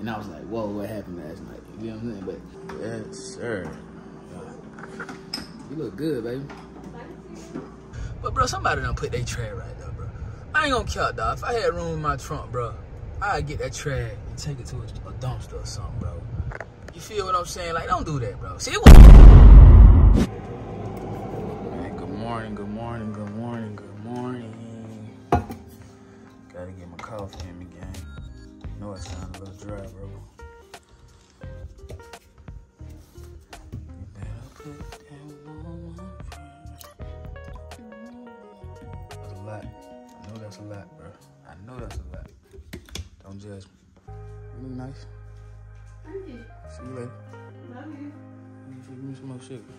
And I was like, whoa, what happened last night? You know what I'm saying? But yes, sir. You look good, baby. But bro, somebody done put their tray right there, bro. I ain't gonna count, dog. If I had room in my trunk, bro, I'd get that tray and take it to a dumpster or something, bro. You feel what I'm saying? Like, don't do that, bro. See, it was... Man, good morning, good morning, good morning, good morning. Gotta get my coffee in me, gang. I know it sounds a little dry, bro. That's a lot. I know that's a lot, bro. I know that's a lot. Don't judge me. You look nice. Thank you. See you later. Love you. Give me some more sugar.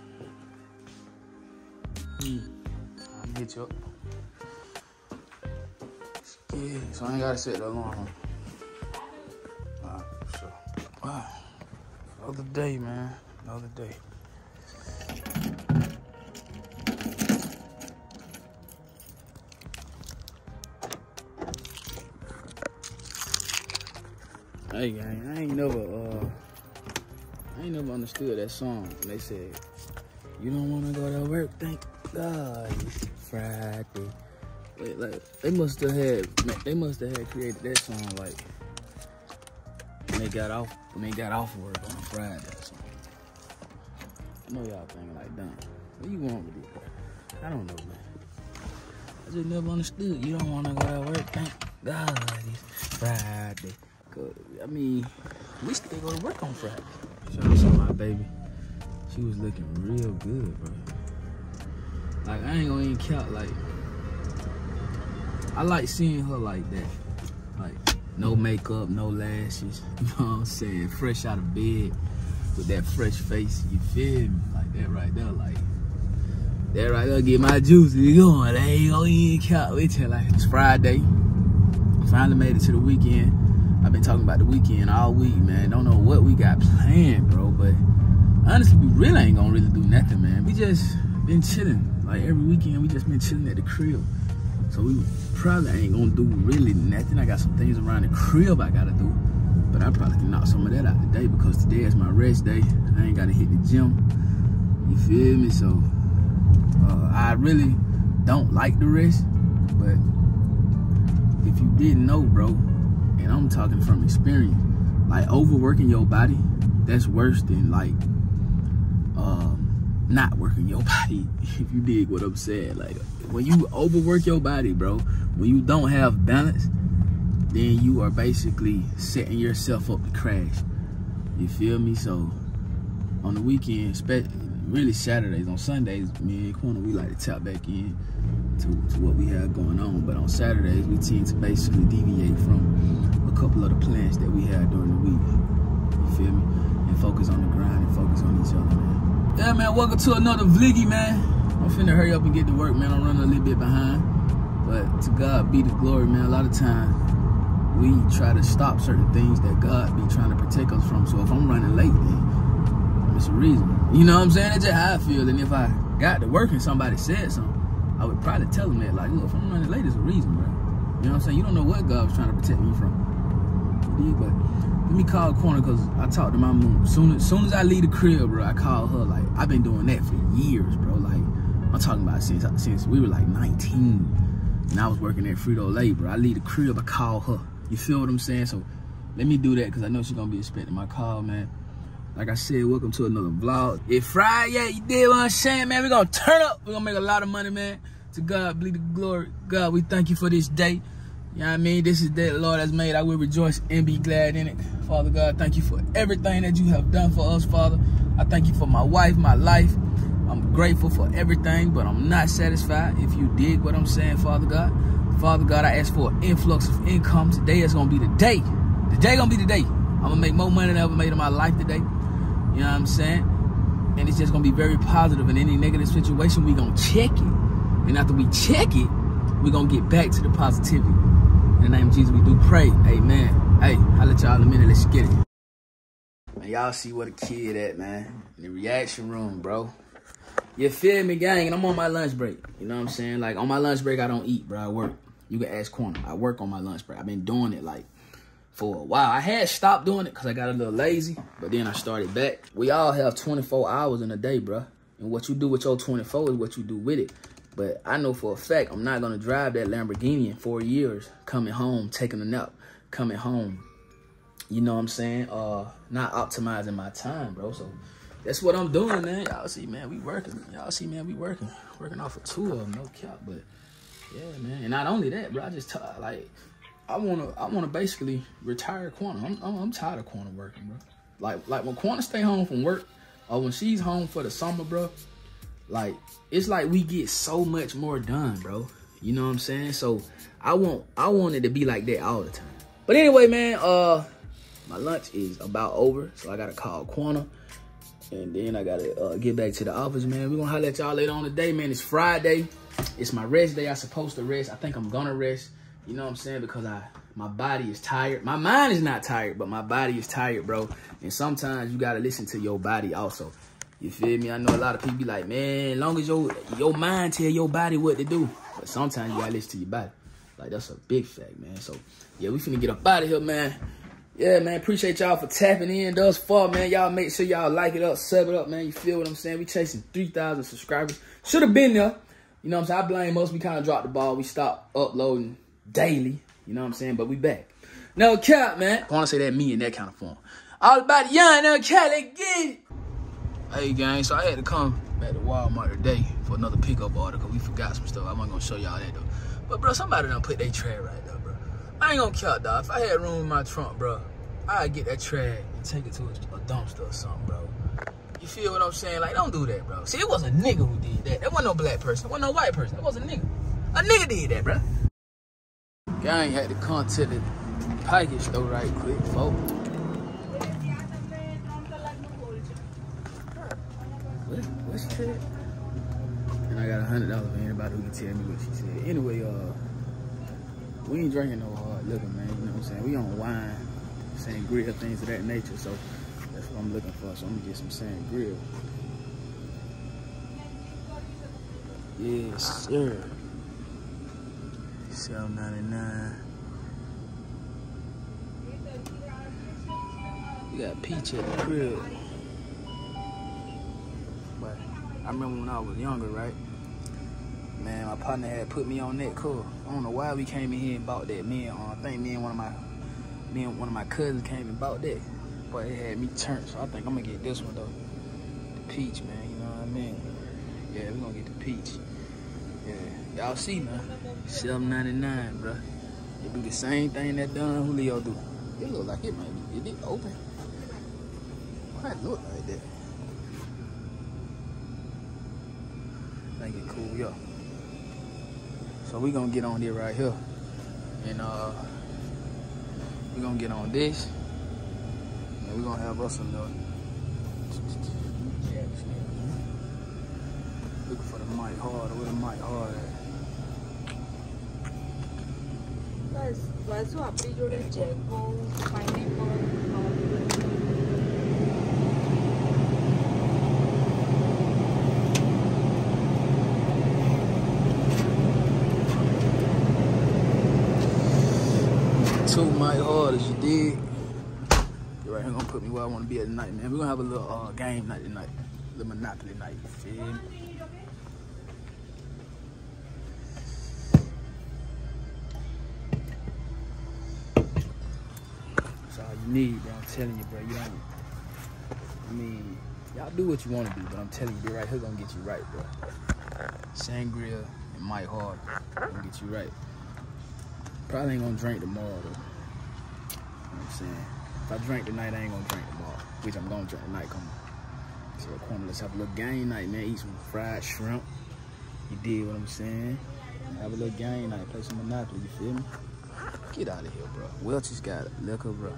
I'm gonna hit you up. Yeah, so I ain't gotta set the alarm. Alright, so. Wow. Another day, man. Another day. Hey gang, I ain't never understood that song. They said, you don't wanna go to work, thank God it's Friday. Wait, like they must have had created that song like when they got off work on a Friday or something. I know y'all thinking like, damn, what you want with it? I don't know, man. I just never understood. You don't wanna go to work, thank God it's Friday. Cause, I mean, we still go to work on Friday. Shout out to my baby. She was looking real good, bro. Like, I ain't gonna even count, like, I like seeing her like that. Like, no makeup, no lashes, you know what I'm saying? Fresh out of bed with that fresh face, you feel me? Like, that right there get my juices going. I ain't gonna even count. Wait till, like, it's Friday. Finally made it to the weekend. I've been talking about the weekend all week, man. Don't know what we got planned, bro. But honestly, we really ain't gonna really do nothing, man. We just been chilling. Like every weekend, we just been chilling at the crib. So we probably ain't gonna do really nothing. I got some things around the crib I gotta do. But I probably can knock some of that out today because today is my rest day. I ain't gotta hit the gym. You feel me? So I really don't like the rest. But if you didn't know, bro, and I'm talking from experience, like overworking your body, that's worse than like not working your body, if you dig what I'm saying. Like when you overwork your body, bro, when you don't have balance, then you are basically setting yourself up to crash. You feel me? So on the weekend, really Saturdays, on Sundays, me and Quona, we like to tap back in to what we have going on. But on Saturdays, we tend to basically deviate from a couple of the plans that we had during the week. You feel me? And focus on the grind and focus on each other, man. Yeah, man, welcome to another vloggy, man. I'm finna hurry up and get to work, man. I'm running a little bit behind. But to God be the glory, man. A lot of times, we try to stop certain things that God be trying to protect us from. So if I'm running late, then it's a reason. You know what I'm saying? That's just how I feel. And if I got to work and somebody said something, I would probably tell them that, like, look, if I'm running late, there's a reason, bro. You know what I'm saying? You don't know what God was trying to protect me from. But let me call Quona, because I talked to my mom. Soon as I leave the crib, bro, I call her. Like, I've been doing that for years, bro. Like, I'm talking about since we were, like, 19. And I was working at Frito-Lay, bro. I leave the crib, I call her. You feel what I'm saying? So let me do that, because I know she's going to be expecting my call, man. Like I said, welcome to another vlog. It's Friday, you did what I'm saying, man. We're going to turn up. We're going to make a lot of money, man. To God be the glory. God, we thank you for this day. You know what I mean? This is the day the Lord has made. I will rejoice and be glad in it. Father God, thank you for everything that you have done for us, Father. I thank you for my wife, my life. I'm grateful for everything, but I'm not satisfied, if you dig what I'm saying, Father God. Father God, I ask for an influx of income. Today is going to be the day. The day going to be the day. I'm going to make more money than I ever made in my life today. You know what I'm saying? And it's just going to be very positive. In any negative situation, we're going to check it. And after we check it, we're going to get back to the positivity. In the name of Jesus, we do pray. Amen. Hey, I'll let y'all in a minute. Let's get it. Man, y'all see what a kid at, man. In the reaction room, bro. You feel me, gang? And I'm on my lunch break. You know what I'm saying? Like, on my lunch break, I don't eat, bro. I work. You can ask Quona. I work on my lunch break. I've been doing it, like, for a while. I had stopped doing it because I got a little lazy, but then I started back. We all have 24 hours in a day, bro. And what you do with your 24 is what you do with it. But I know for a fact I'm not going to drive that Lamborghini in 4 years, coming home, taking a nap, coming home. You know what I'm saying? Not optimizing my time, bro. So that's what I'm doing, man. Y'all see, man, we working. Y'all see, man, we working. Working off of two of them, no cap. But yeah, man. And not only that, bro, I just, like, I wanna basically retire Quona. I'm tired of Quona working, bro. Like when Quona stay home from work, or when she's home for the summer, bro, like, it's like we get so much more done, bro. You know what I'm saying? So I want it to be like that all the time. But anyway, man, my lunch is about over, so I gotta call Quona. And then I gotta get back to the office, man. We're gonna holler at y'all later on today, man. It's Friday. It's my rest day. I'm supposed to rest. I think I'm gonna rest. You know what I'm saying? Because my body is tired. My mind is not tired, but my body is tired, bro. And sometimes you gotta listen to your body also. You feel me? I know a lot of people be like, man, as long as your mind tell your body what to do. But sometimes you gotta listen to your body. Like, that's a big fact, man. So, yeah, we finna get up out of here, man. Yeah, man, appreciate y'all for tapping in thus far, man. Y'all make sure y'all like it up, sub it up, man. You feel what I'm saying? We chasing 3,000 subscribers. Should have been there. You know what I'm saying? I blame us. We kind of dropped the ball. We stopped uploading daily. You know what I'm saying? But we back. No cap, man. I want to say that me in that kind of form. All about young, no cap, let's get it. Hey, gang, so I had to come back to Walmart today for another pickup order because we forgot some stuff. I wasn't going to show y'all that, though. But, bro, somebody done put their tray right there, bro. I ain't going to cap, dog. If I had room in my trunk, bro, I'd get that trash and take it to a dumpster or something, bro. You feel what I'm saying? Like, don't do that, bro. See, it was a nigga who did that. That wasn't no black person. It wasn't no white person. It was a nigga. A nigga did that, bro. Gang had to come to the package store right quick, folks. What she said? And I got $100 for anybody who can tell me what she said. Anyway, we ain't drinking no hard liquor, man. You know what I'm saying? We on wine. Sangria, things of that nature, so that's what I'm looking for. So I'm gonna get some sangria. Yes, sir. $7.99. We got peach at the crib. But I remember when I was younger, right? Man, my partner had put me on that car. I don't know why we came in here and bought that. I think me and one of my cousins came and bought that, but it had me turned, so I think I'm gonna get this one, though. The peach, man, you know what I mean? Yeah, we're gonna get the peach. Yeah, y'all see, man, $7.99, bro. It do the same thing that Don Julio do. It look like it might be, it didn't open. Why it look like that? I think it cool, yo. So we gonna get on there right here, and we're gonna get on this, and we're gonna have us some little. Looking for the mic hard, where the mic hard at? Two mic hard, as you did. You're right here gonna put me where I wanna be at tonight, man. We're gonna have a little game night tonight. The Monopoly night, you feel me? That's all you need, bro. I'm telling you, bro. You don't. I mean, y'all do what you want to do, but I'm telling you, right here gonna get you right, bro. Sangria and Mike Hard gonna get you right. Probably ain't gonna drink tomorrow, though. You know what I'm saying? If I drink tonight, I ain't gonna drink tomorrow, which I'm gonna drink tonight. Come on. So let's have a little game night, man. Eat some fried shrimp. You did what I'm saying? Have a little game night. Play some Monopoly, you feel me? Get out of here, bro. Welch's got liquor, bro.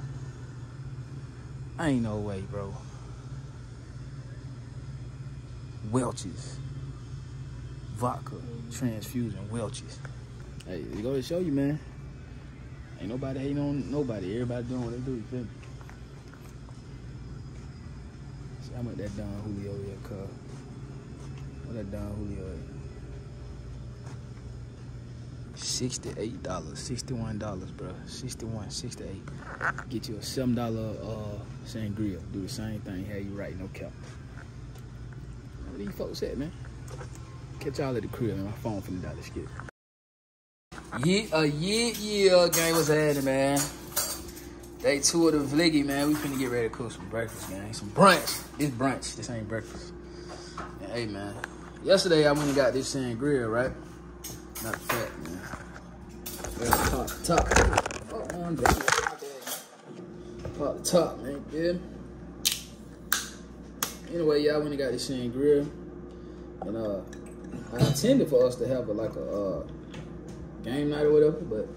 Ain't no way, bro. Welch's. Vodka. Transfusion. Welch's. Hey, it go to show you, man. Ain't nobody hating on nobody. Everybody doing what they do, you feel me? How much that Don Julio here, cuz? What that Don Julio is? $68, $61, bro. 61, 68. Get you a $7 sangria. Do the same thing. How you right, no cap. Where these folks at, man? Catch y'all at the crib, man. My phone finna die to skip. Yeah, gang, what's happening, man? Day 2 of the vloggy, man. We finna get ready to cook some breakfast, gang. Some brunch. It's brunch. This ain't breakfast. And, hey, man. Yesterday, I went and got this sangria, right? Not fat, man. Pop the top. Pop the top, man. Good. Anyway, y'all went and got this sangria. And I intended for us to have a game night or whatever, but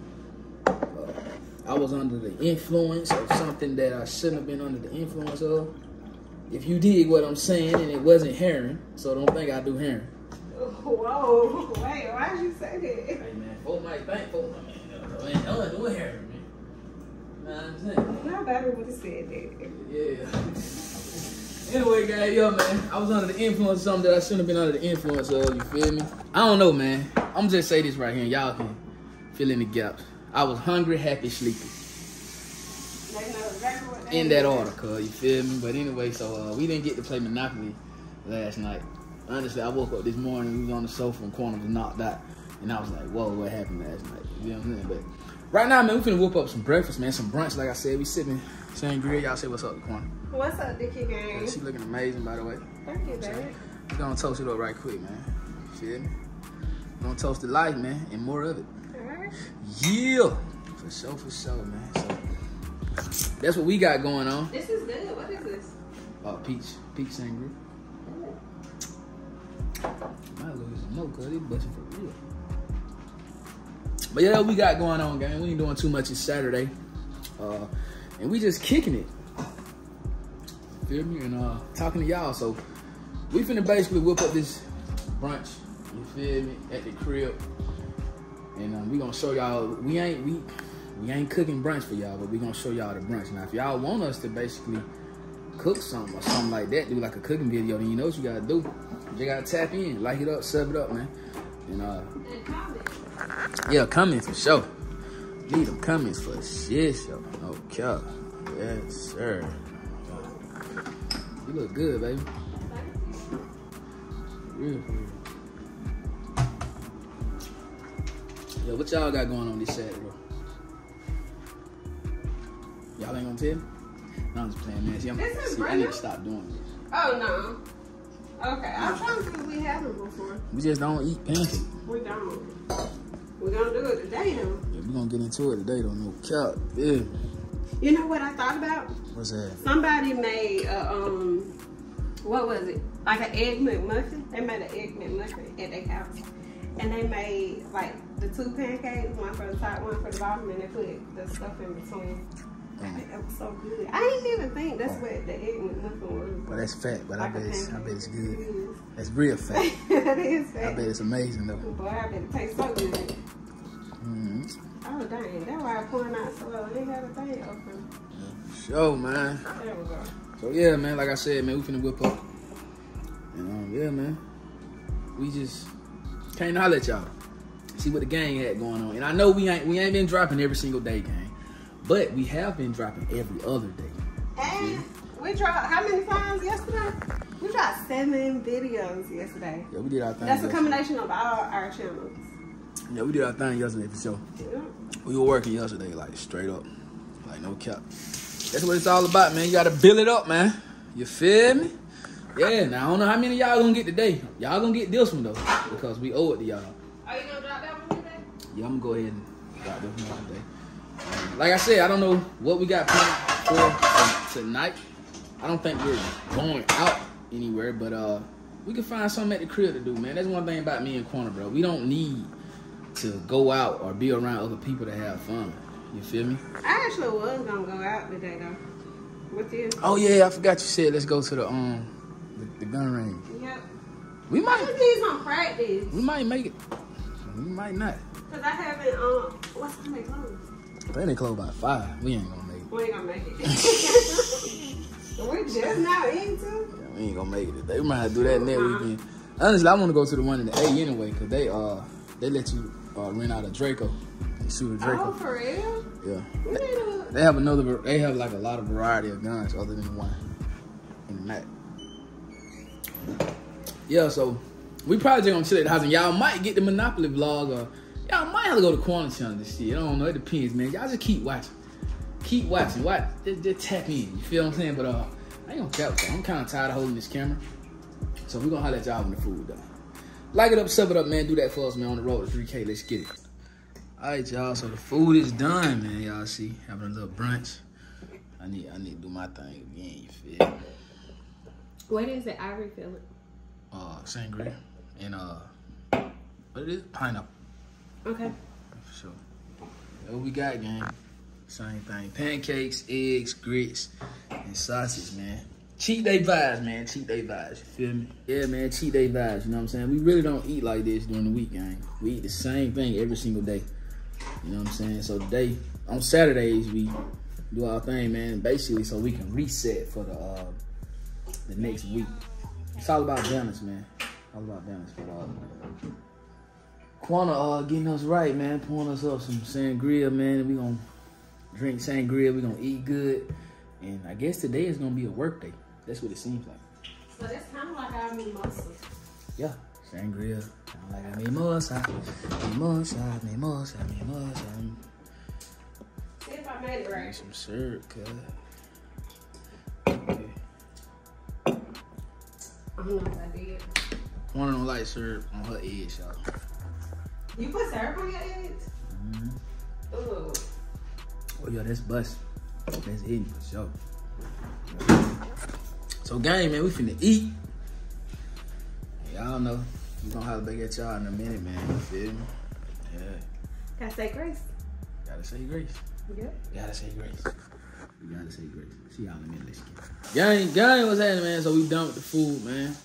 I was under the influence of something that I shouldn't have been under the influence of. If you dig what I'm saying, and it wasn't herring, so don't think I do herring. Whoa, wait, why'd you say that? Hey, man, folk might think, I ain't done doing herring, man. You know what I'm saying? Nobody would have said that. Yeah. Anyway, guys, yo, man, I was under the influence of something that I shouldn't have been under the influence of, you feel me? I don't know, man. I'm just say this right here, y'all can fill in the gaps. I was hungry, happy, sleepy. In that order, cuz, you feel me? But anyway, so we didn't get to play Monopoly last night. Honestly, I woke up this morning, we was on the sofa and Quona was knocked out. And I was like, whoa, what happened last night? You know what I'm saying? But right now, man, we finna whoop up some breakfast, man. Some brunch, like I said. We sipping sangria. Y'all say what's up to Quona. What's up, Dickie gang? Yeah, she looking amazing, by the way. Thank you, baby. We're gonna toast it up right quick, man. You feel me? We're gonna toast the life, man, and more of it. Alright. Yeah! For sure, man. So, that's what we got going on. This is good. What is this? Oh, peach sangria. My lose no cuz they busting for real. But yeah, that's what we got going on, gang. We ain't doing too much. It's Saturday, and we just kicking it. Feel me? And talking to y'all. So we finna basically whip up this brunch. You feel me? At the crib, and we gonna show y'all. We ain't cooking brunch for y'all, but we gonna show y'all the brunch. Now, if y'all want us to basically cook something or something like that, do like a cooking video, then you know what you gotta do. You gotta tap in, like it up, sub it up, man. And comment. Yeah, comments for sure. Need them comments for shit, yo. Okay. Yes, sir. You look good, baby. Real, real. Yo, what y'all got going on this Saturday? Y'all ain't gonna tell me? No, I'm just playing, man. See, I need to stop doing this. Oh, no. Okay, I'm trying to see if we haven't before. We just don't eat pancakes. We don't. We're gonna do it today, though. Yeah, we're gonna get into it today, though. No cap. Yeah. You know what I thought about? What's that? Somebody made a, what was it? Like an egg McMuffin? They made an egg McMuffin at their house. And they made, like, the 2 pancakes, one for the top, one for the bottom, and they put the stuff in between. I think that was so good. I didn't even think that's what the egg McMuffin was. Well, that's fat, but like I bet it's good. It that's real fat. That is fat. I bet it's amazing, though. Boy, I bet it tastes so good. Mm-hmm. Oh, dang. That's why I poured out so low. They got a thing open. Sure, man. There we go. So, yeah, man, like I said, man, we finna whip up. And, yeah, man, we just came to holler at y'all. See what the gang had going on. And I know we ain't been dropping every single day, gang. But we have been dropping every other day. And yeah. We dropped how many times yesterday? We dropped 7 videos yesterday. Yeah, we did our thing. That's yesterday. A combination of all our channels. Yeah, we did our thing yesterday for sure. Yeah. We were working yesterday, like straight up. Like no cap. That's what it's all about, man. You gotta build it up, man. You feel me? Yeah, now I don't know how many y'all gonna get today. Y'all gonna get this one though. Because we owe it to y'all. Are you gonna drop that one today? Yeah, I'm gonna go ahead and drop this one today. Like I said, I don't know what we got planned for tonight. I don't think we're going out anywhere, but we can find something at the crib to do, man. That's one thing about me and Quona, bro. We don't need to go out or be around other people to have fun. You feel me? I actually was gonna go out today though. With you. Oh yeah, I forgot you said let's go to the gun range. Yep. We might. I think on Fridays. We might make it. We might not. Cause I haven't. What's the name? They didn't close by 5. We ain't gonna make it. We ain't gonna make it. We're just now eating too. Yeah, we ain't gonna make it today. We might have to do that next weekend. Honestly, I want to go to the one in the A anyway, cause they let you rent out a Draco. They shoot a Draco. Oh, for real? Yeah. They have another. They have like a lot of variety of guns other than one. And that. Yeah. So we probably just gonna chill at the house, and y'all might get the Monopoly vlog, or y'all might have to go to Quona channel this shit. I don't know. It depends, man. Y'all just keep watching. Keep watching. Watch. Just tap in. You feel what I'm saying? But I ain't gonna cap. I'm kind of tired of holding this camera. So we're gonna holler at y'all when the food done. Like it up, sub it up, man. Do that for us, man. On the road to 3K. Let's get it. All right, y'all. So the food is done, man. Y'all see, having a little brunch. I need to do my thing again. You feel me? What is it? Ivory fillet. Sangria and what it is? Pineapple. Okay. For sure. That's what we got, gang. Same thing. Pancakes, eggs, grits, and sausage, man. Cheat day vibes, man. Cheat day vibes. You feel me? Yeah, man. Cheat day vibes. You know what I'm saying? We really don't eat like this during the week, gang. We eat the same thing every single day. You know what I'm saying? So today, on Saturdays, we do our thing, man. Basically, so we can reset for the next week. It's all about balance, man. All about balance for all. Quona getting us right, man. Pouring us up some sangria, man. We gonna drink sangria. We gonna eat good. And I guess today is gonna be a work day. That's what it seems like. So that's kind of like our mimosa. Yeah, sangria. Kind of like our mimosa. Mimosa, mimosa, mimosa. See if I made it right. Need some syrup, cuz. Okay. I don't know if I did. One of them light syrup on her eggs, y'all. You put syrup on your eggs? Mm-hmm. Ooh. Oh, yo, that's bust. That's eating for sure. So, gang, man, we finna eat. Y'all know, we gonna holler back at y'all in a minute, man. You feel me? Yeah. Gotta say grace. Gotta say grace. Yep. Gotta say grace. We gotta say grace. See y'all in a minute. Let's get it. Gang, what's happening, man? So, we done with the food, man.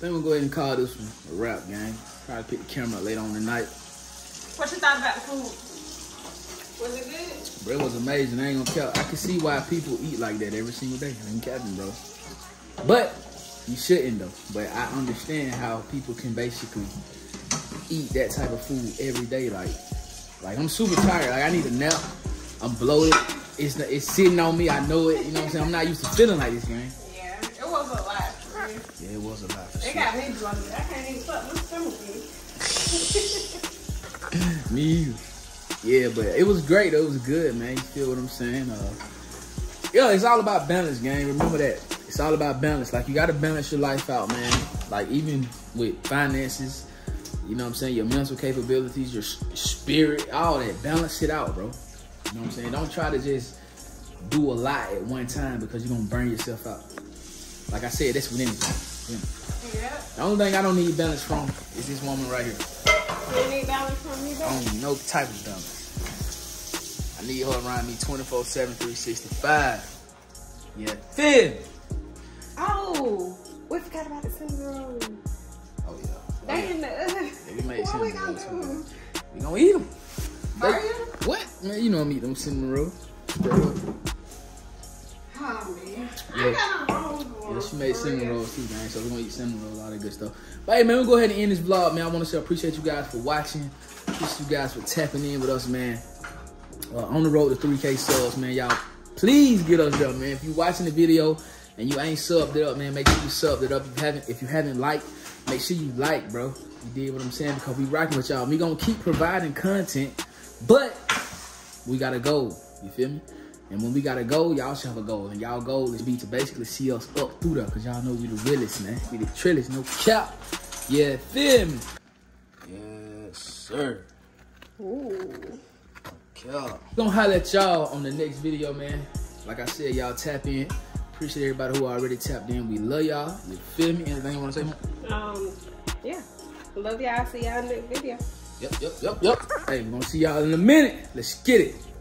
Then we'll go ahead and call this one a wrap, gang. Probably pick the camera up later on tonight. What you thought about the food? Was it good? Bro, it was amazing. I ain't gonna cap. I can see why people eat like that every single day. I ain't capping, bro. But you shouldn't though. But I understand how people can basically eat that type of food every day. Like I'm super tired. Like I need a nap. I'm bloated. It's sitting on me. I know it. You know what I'm saying? I'm not used to feeling like this, man. Yeah, it was a lot. Man. Yeah, it was a lot. For it sure. Got me bloated. I can't even fuck with stomach. Me either. Yeah, but it was great. It was good, man. You feel what I'm saying? Yeah, it's all about balance, gang. Remember that. It's all about balance. Like, you got to balance your life out, man. Like, even with finances, you know what I'm saying? Your mental capabilities, your spirit, all that. Balance it out, bro. You know what I'm saying? Don't try to just do a lot at one time because you're going to burn yourself out. Like I said, that's with anything. Yeah. The only thing I don't need balance from is this woman right here. You need balance from me, though? I don't need no type of balance. I need her around me 24/7, 365. Yeah, feel me? Oh, we forgot about the cinnamon. Oh, yeah. They in the oven. What we gonna do? We gonna eat them. Are you? What? Man, you know I'm eating them cinnamon rolls. Oh, man. Yeah. I got a wrong one. Yeah, she made cinnamon rolls too, man. So we're gonna eat cinnamon rolls, all that good stuff. But hey, man, we'll go ahead and end this vlog, man. I wanna say I appreciate you guys for watching. Appreciate you guys for tapping in with us, man. On the road to 3K subs, man. Y'all, please get us up, man. If you're watching the video and you ain't subbed it up, man, make sure you subbed it up. If you haven't liked, make sure you like, bro. You did what I'm saying, because we rocking with y'all. We gonna keep providing content, but we gotta go. You feel me? And when we got a goal, y'all should have a goal. And y'all goal is be to basically see us up through there. Because y'all know we the realest, man. We the trillest, no cap. Yeah, feel me? Yes, sir. Ooh. We're gonna holler at y'all on the next video, man. Like I said, y'all tap in. Appreciate everybody who already tapped in. We love y'all. You feel me? Anything you want to say? Yeah. Love y'all. See y'all in the next video. Yep. Hey, we're gonna see y'all in a minute. Let's get it.